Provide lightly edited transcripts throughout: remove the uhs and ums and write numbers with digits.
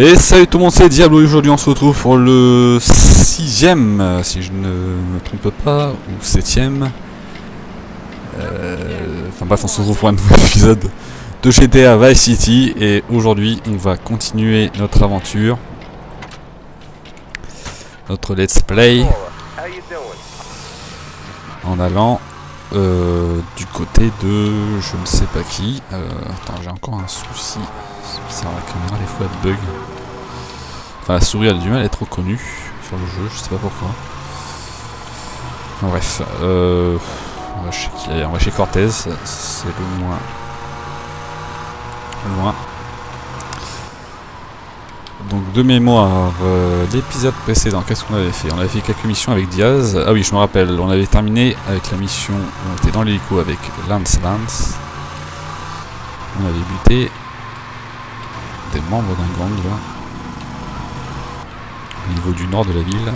Et salut tout le monde, c'est Diablo. Aujourd'hui on se retrouve pour le 6ème, si je ne me trompe pas, ou 7ème. Enfin bref, on se retrouve pour un nouvel épisode de GTA Vice City. Et aujourd'hui on va continuer notre aventure, notre let's play, en allant du côté de je ne sais pas qui. Attends, j'ai encore un souci. C'est bizarre, la caméra des fois elle bug. Enfin la souris elle a du mal à être reconnue sur le jeu, je sais pas pourquoi. Enfin, bref, on va chez Cortez, c'est le moins loin. Donc de mémoire, l'épisode précédent, qu'est-ce qu'on avait fait? On avait fait quelques missions avec Diaz. Ah oui, je me rappelle, on avait terminé avec la mission, on était dans l'hélico avec Lance Vance. On avait buté des membres d'un gang là, au niveau du nord de la ville.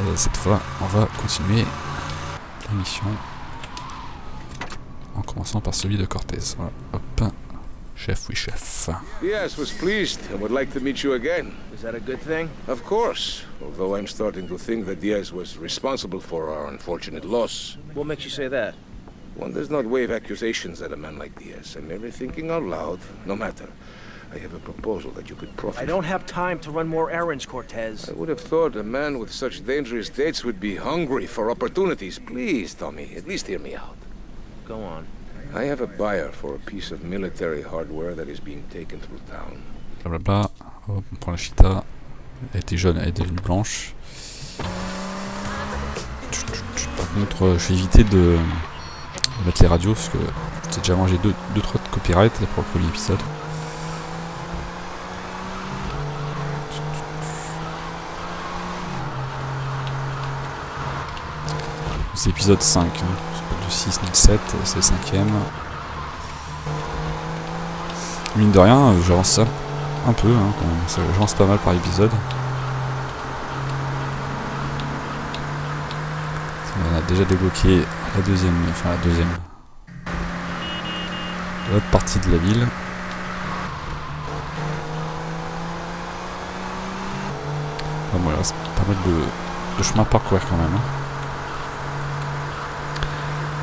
Et cette fois, on va continuer la mission en commençant par celui de Cortez. Voilà. Hop, chef, oui chef. Yes, was pleased and would like to meet you again. Is that a good thing? Of course. Although I'm starting to think that Diaz was responsible for our unfortunate loss. What makes you say that? One does not wave accusations at a man like Diaz. I'm merely thinking out loud. No matter. I have a proposal that you could profit. I don't have time to run more errands, Cortez. I would have thought a man with such dangerous dates would be hungry for opportunities. Please, Tommy, at least hear me out. Go on. I have a buyer for a piece of military hardware that is being taken through town. Blablabla. On prend la chita. Elle était jaune, elle était blanche. Par contre, je vais éviter de mettre les radios parce que j'ai déjà mangé 2-3 de copyright pour le premier épisode. C'est épisode 5, hein. C'est pas du 6 ni le 7, c'est le 5ème. Mine de rien, j'avance ça un peu, hein, j'avance pas mal par épisode. On a déjà débloqué la deuxième, l'autre partie de la ville. Enfin, bon, il reste pas mal de chemin à parcourir quand même. Hein.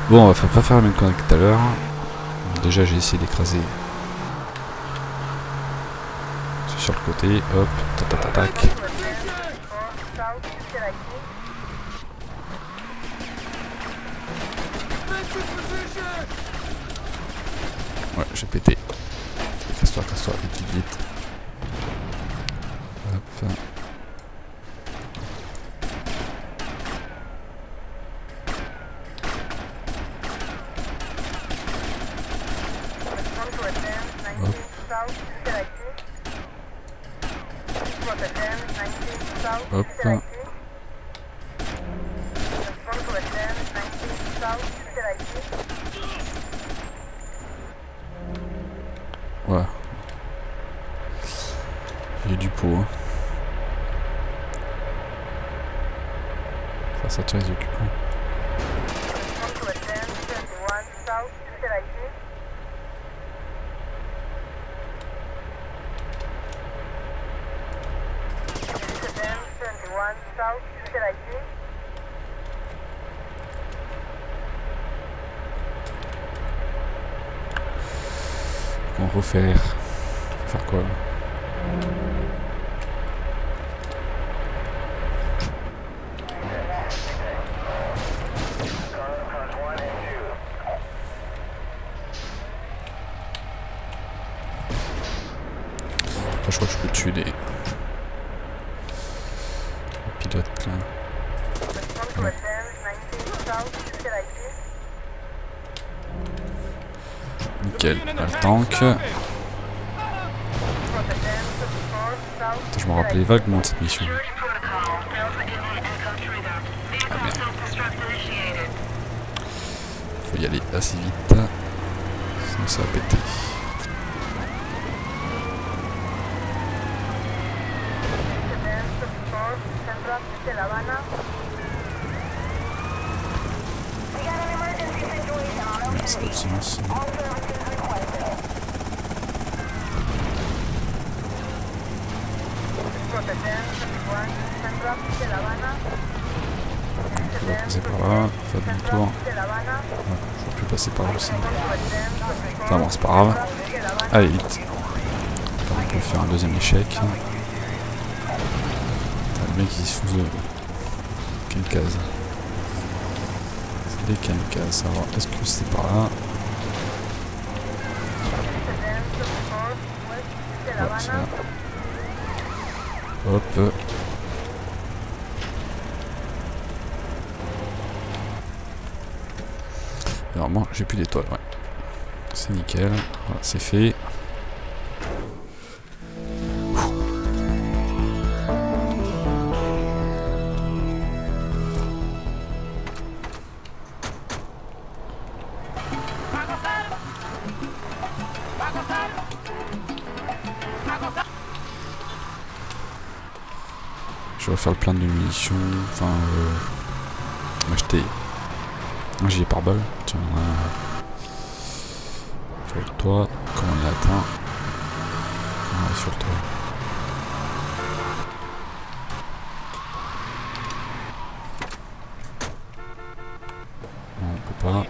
Bon, on va pas faire la même connexion que tout à l'heure. Déjà, j'ai essayé d'écraser. C'est sur le côté, hop, tac. Ouais, j'ai pété. Casse-toi, vite. Hop. Hop. Ouais. J'ai du pot, hein. Ça tient les occupants. On refaire. Faire quoi? Après, je crois que je peux tuer les pilotes là. Ouais. Nickel, le tank. Je me rappelais vaguement de cette mission. Ah merde. Faut y aller assez vite. Sinon ça va péter. Merci pour le silence. On va passer par là, faire demi-tour. Ouais, je ne peux plus passer par là aussi. Enfin bon, c'est pas grave. Allez, vite. On peut faire un deuxième échec. Le mec il se fout de... Kamikazes. C'est des kamikazes. Alors, est-ce que c'est par là? Ouais, c'est là. Hop. Alors moi j'ai plus d'étoiles, ouais. C'est nickel, voilà, c'est fait. Je vais faire le plein de munitions, enfin acheter un gilet pare-balles, tiens, sur le toit, comment on l'atteint, on est sur le toit. Non, on peut pas.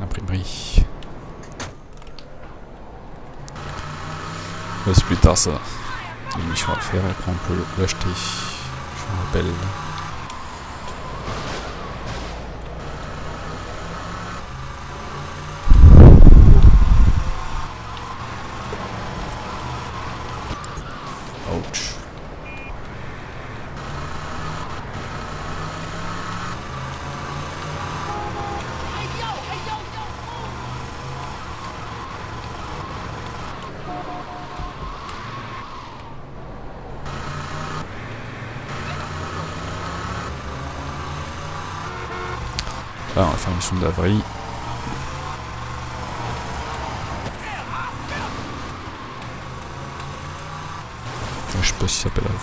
L'imprimerie. C'est plus tard ça. Une mission à faire et après on peut l'acheter. Je me rappelle. Là on va faire une mission d'avril. Enfin, je sais pas si ça s'appelle avril.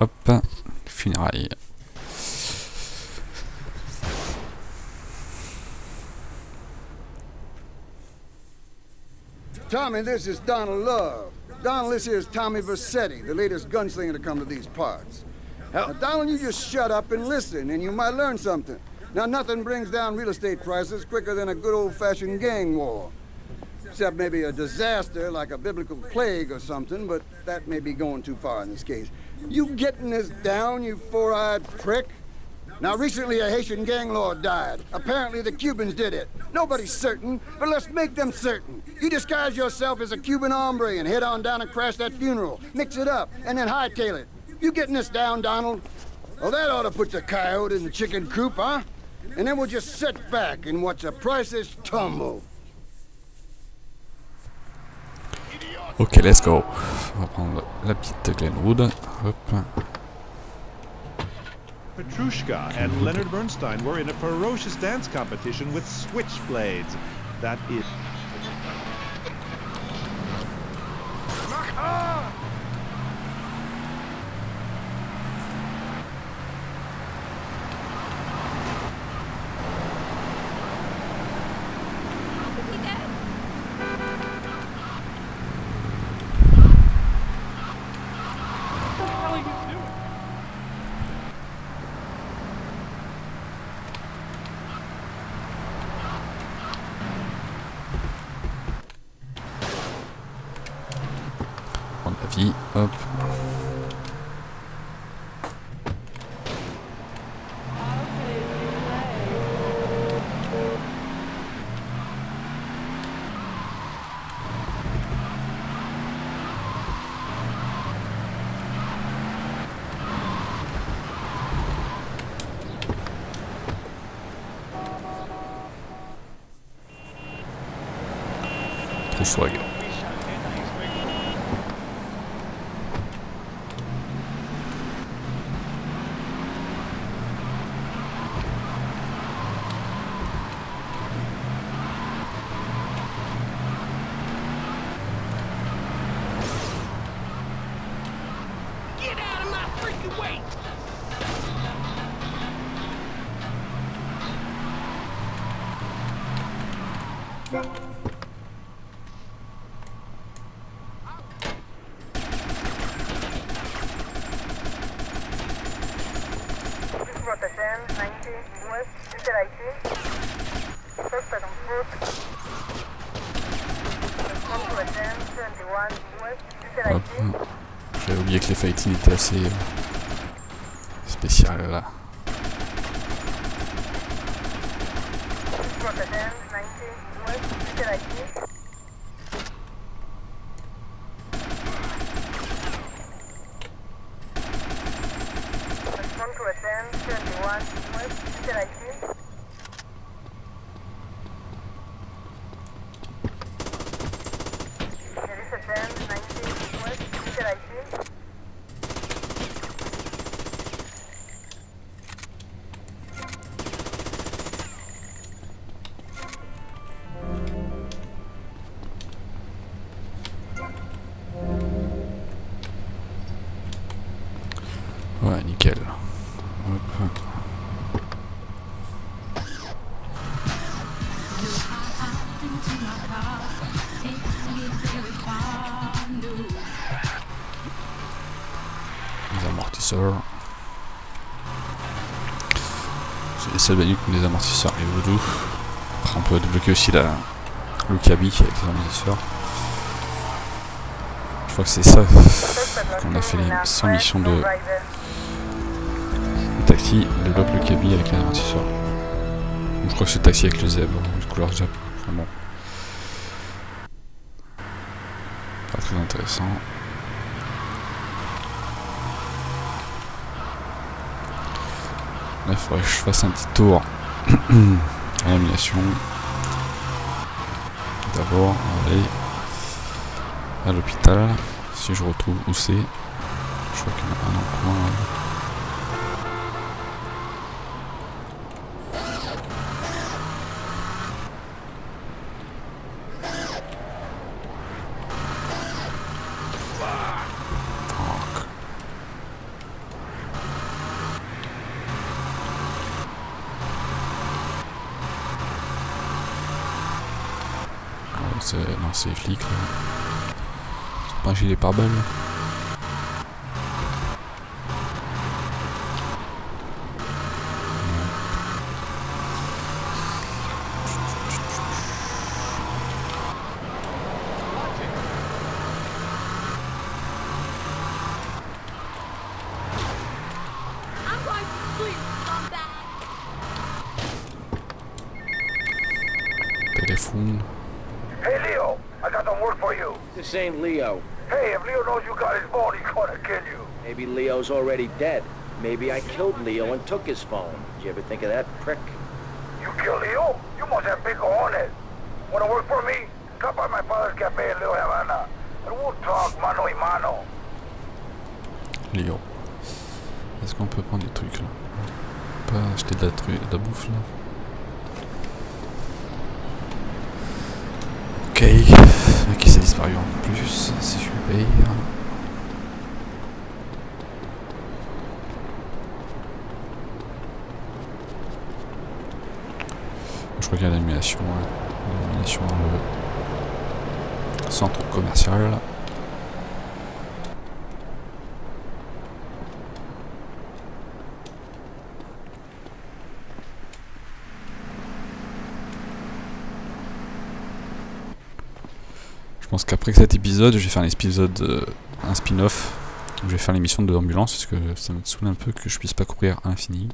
Hop, funérailles. Tommy, this is Donald Love. Donald, this is Tommy Vercetti, the latest gunslinger to come to these parts. Now, Donald, you just shut up and listen, and you might learn something. Now, nothing brings down real estate prices quicker than a good old-fashioned gang war. Except maybe a disaster like a biblical plague or something, but that may be going too far in this case. You getting this down, you four-eyed prick? Now, recently a Haitian gang lord died. Apparently the Cubans did it. Nobody's certain, but let's make them certain. You disguise yourself as a Cuban hombre and head on down and crash that funeral. Mix it up and then hightail it. You getting this down, Donald? Well, that ought to put the coyote in the chicken coop, huh? And then we'll just sit back and watch the prices tumble. Ok, let's go. On va prendre la petite Glenwood. Hop. Petrushka and Leonard Bernstein were in a ferocious dance competition with switchblades. That is. just like it. J'avais oublié que les fighting étaient assez spéciales là. C'est les seules bagnoles qui ont des amortisseurs, les vaudous. Après on peut débloquer aussi la, le cabi avec les amortisseurs. Je crois que c'est ça qu'on a fait les 100 missions de taxi, on débloque le cabi avec les amortisseurs. Je crois que c'est le taxi avec le zèbre, une couleur zèbre, enfin bon. Pas très intéressant. Là, il faudrait que je fasse un petit tour à l'amélioration. D'abord, on va aller à l'hôpital. Si je retrouve où c'est, je crois qu'il y en a un dans le coin. Non, c'est les flics là. C'est pas un gilet pare-balles. Téléphone. Hey Leo, I got some work for you. This ain't Leo. Hey, if Leo knows you got his phone, he's gonna kill you. Maybe Leo's already dead. Maybe I killed Leo and took his phone. Did you ever think of that, prick? You killed Leo? You must have big hornet. Wanna work for me? Come by my father's cafe in Little Havana. And we'll talk mano y mano. Leo. Est-ce qu'on peut prendre des trucs là? On peut pas acheter de la bouffe là? Qui s'est disparu en plus, si je lui paye. Je regarde l'animation, le centre commercial. Je pense qu'après cet épisode, je vais faire un épisode, un spin-off, où je vais faire l'émission de l'ambulance, parce que ça me saoule un peu que je puisse pas courir à l'infini.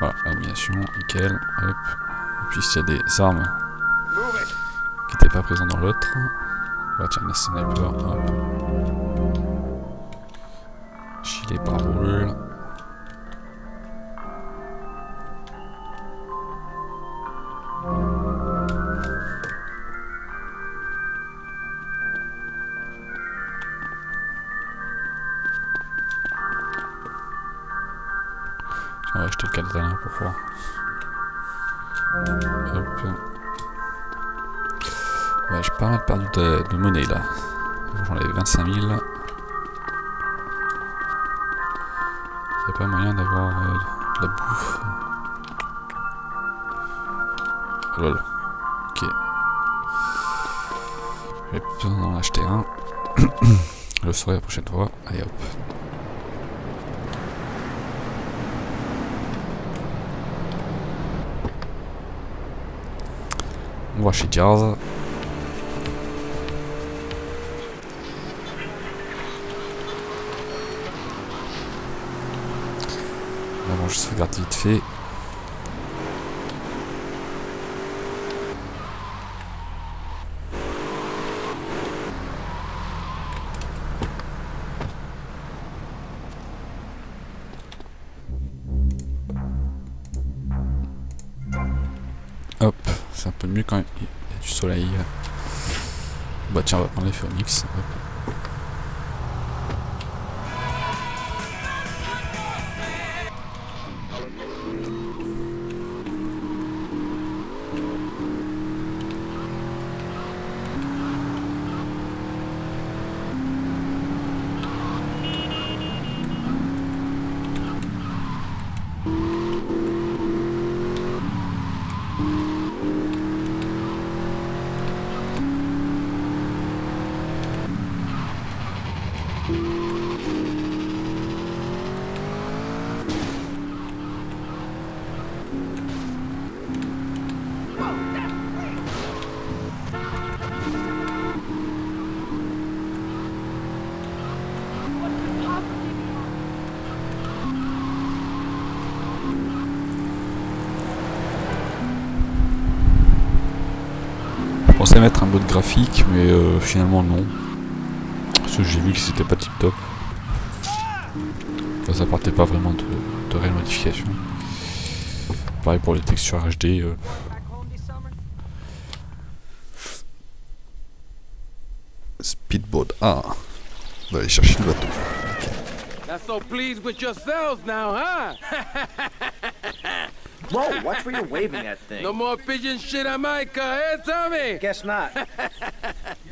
Voilà, animation, nickel, hop. Et puis s'il y a des armes qui n'étaient pas présentes dans l'autre. Voilà, tiens, un sniper, hop. Gilet pare-balles. Oh, I should get it done before. Hop. Ouais, j'ai pas mal perdu de monnaie là. J'en avais 25 000. Y'a pas moyen d'avoir de la bouffe. Oh lol. Ok. J'ai besoin d'en acheter un. Je le saurai la prochaine fois. Allez hop. On va chez Diaz. Avant je sauvegarde vite fait. Hop, c'est un peu mieux quand même. Il y a du soleil. Bah tiens, on va prendre les Phoenix. Hop. Je pensais mettre un mode graphique, mais finalement non. Parce que j'ai vu que c'était pas tip top. Là, ça partait pas vraiment de réelles modifications. Pareil pour les textures HD. Speedboat. Ah, on va aller chercher le bateau. Not so pleased with yourselves now, huh? Whoa, watch where you're waving that thing. No more pigeon shit on my car, eh, Tommy? Guess not.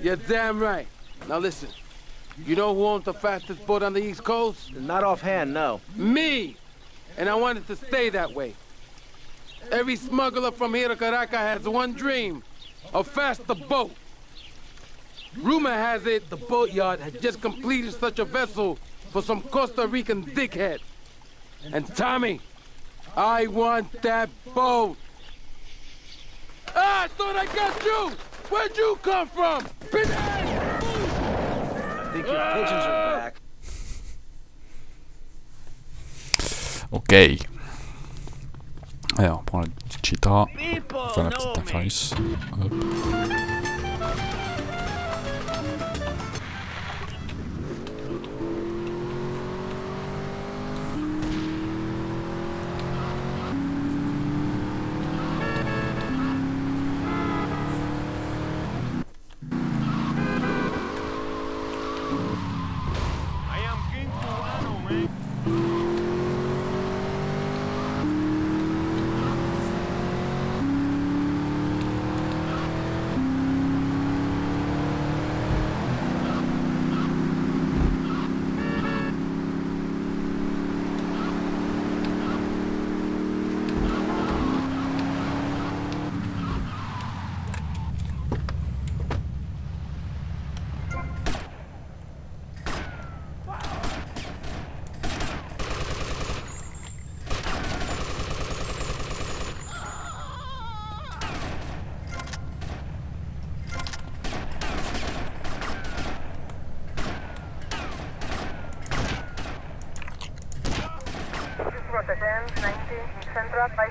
You're damn right. Now listen, you know who owns the fastest boat on the East Coast? Not offhand, no. Me! And I wanted to stay that way. Every smuggler from here to Caracas has one dream, a faster boat. Rumor has it the boatyard had just completed such a vessel for some Costa Rican dickhead. And Tommy, I want that boat! Ah, I thought I got you! Where'd you come from? Pigeon! I think your pigeons are back. Ok. Allez, on prend la petite Chita. Enfin, la petite Infarius. Hop. By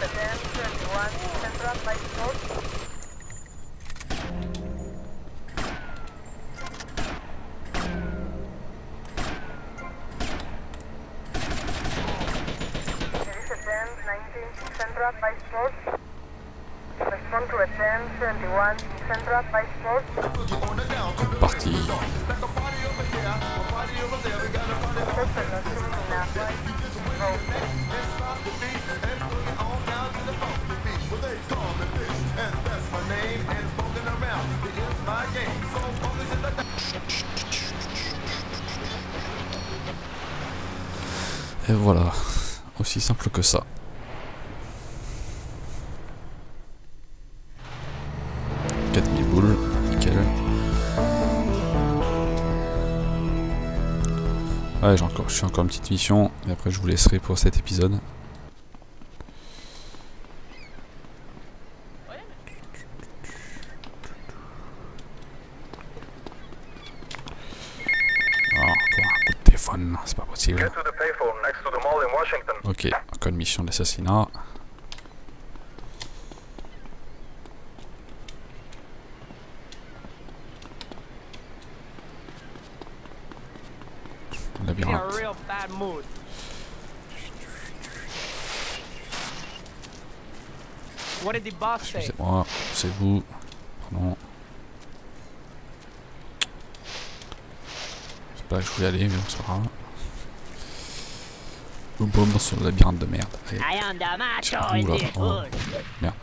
the 10-31 Central Light Source. Parti. Et voilà, aussi simple que ça. Ouais, je suis encore une petite mission, et après je vous laisserai pour cet épisode. Oh, pour un coup de téléphone, c'est pas possible. Ok, encore une mission d'assassinat. Excusez-moi, c'est vous. Pardon. C'est pas là que je voulais aller, mais on se verra. Boum boum, sur le labyrinthe de merde. Allez. Oula, oh. Merde.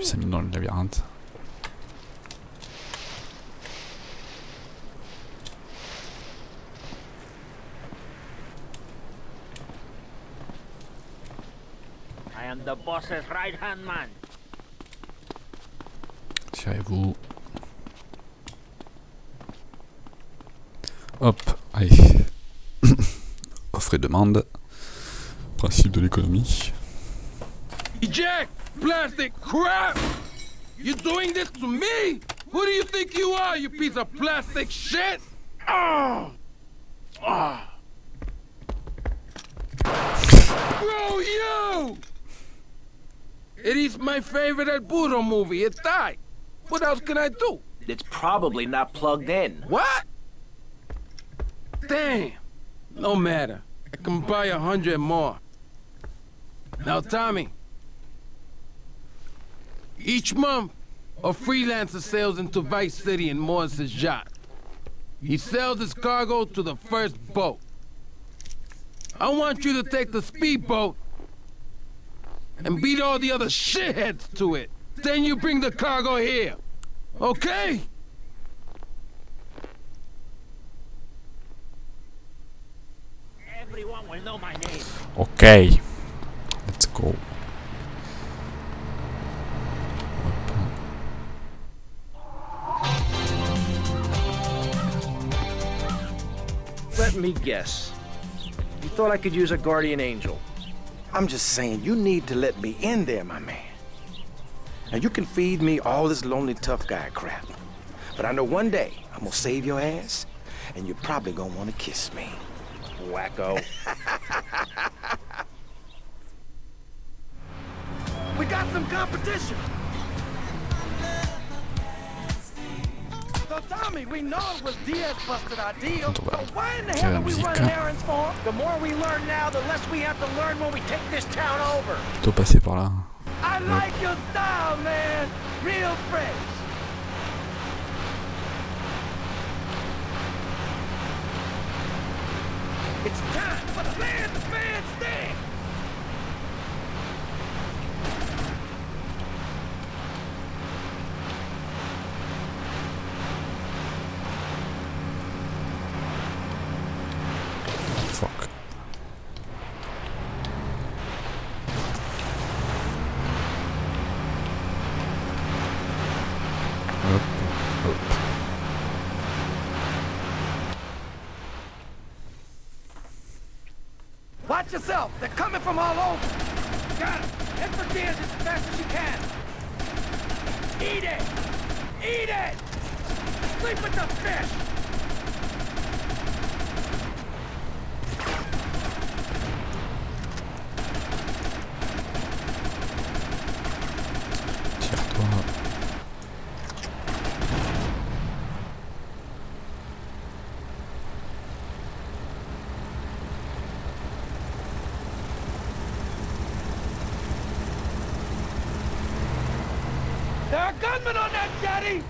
Ça mine dans le labyrinthe. Tirez-vous. Hop, allez. Offre et demande. Principe de l'économie. Eject! Plastic crap! You're doing this to me? Who do you think you are, you piece of plastic shit? Oh! Oh! Bro, you! It is my favorite El Burro movie, it's I. What else can I do? It's probably not plugged in. What? Damn! No matter. I can buy 100 more. Now, Tommy. Each month, a freelancer sails into Vice City and moors his yacht. He sells his cargo to the first boat. I want you to take the speedboat and beat all the other shitheads to it. Then you bring the cargo here. Okay? Everyone will know my name. Okay. Let's go. Let me guess. You thought I could use a guardian angel. I'm just saying, you need to let me in there, my man. Now, you can feed me all this lonely tough guy crap. But I know one day I'm gonna save your ass, and you're probably gonna wanna kiss me. Wacko. We got some competition! So Tommy, we know it was Diaz busted our deal, so why in the hell are we running errands for? The more we learn now, the less we have to learn when we take this town over. Passer par là. I like your style, man. Real fresh. It's time for the land the fans stand. Watch yourself. They're coming from all over. Got him. Head for Diaz as fast as you can. Eat it. Eat it. Sleep with the fish. Gunman on that jetty!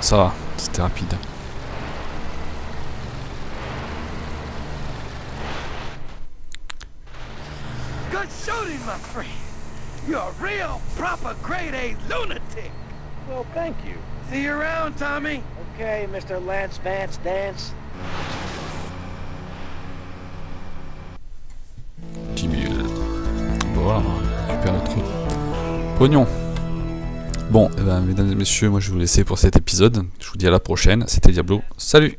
Ça va, c'était rapide. Good shooting, my friend. You're a real, proper, grade A lunatic. Well, thank you. See you around, Tommy. Okay, Mr. Lance Vance Dance. Petit mule. Bon, voilà, on récupère notre pognon. Bon, eh ben, mesdames et messieurs, moi je vais vous laisser pour cet épisode. Je vous dis à la prochaine. C'était Diablo. Salut!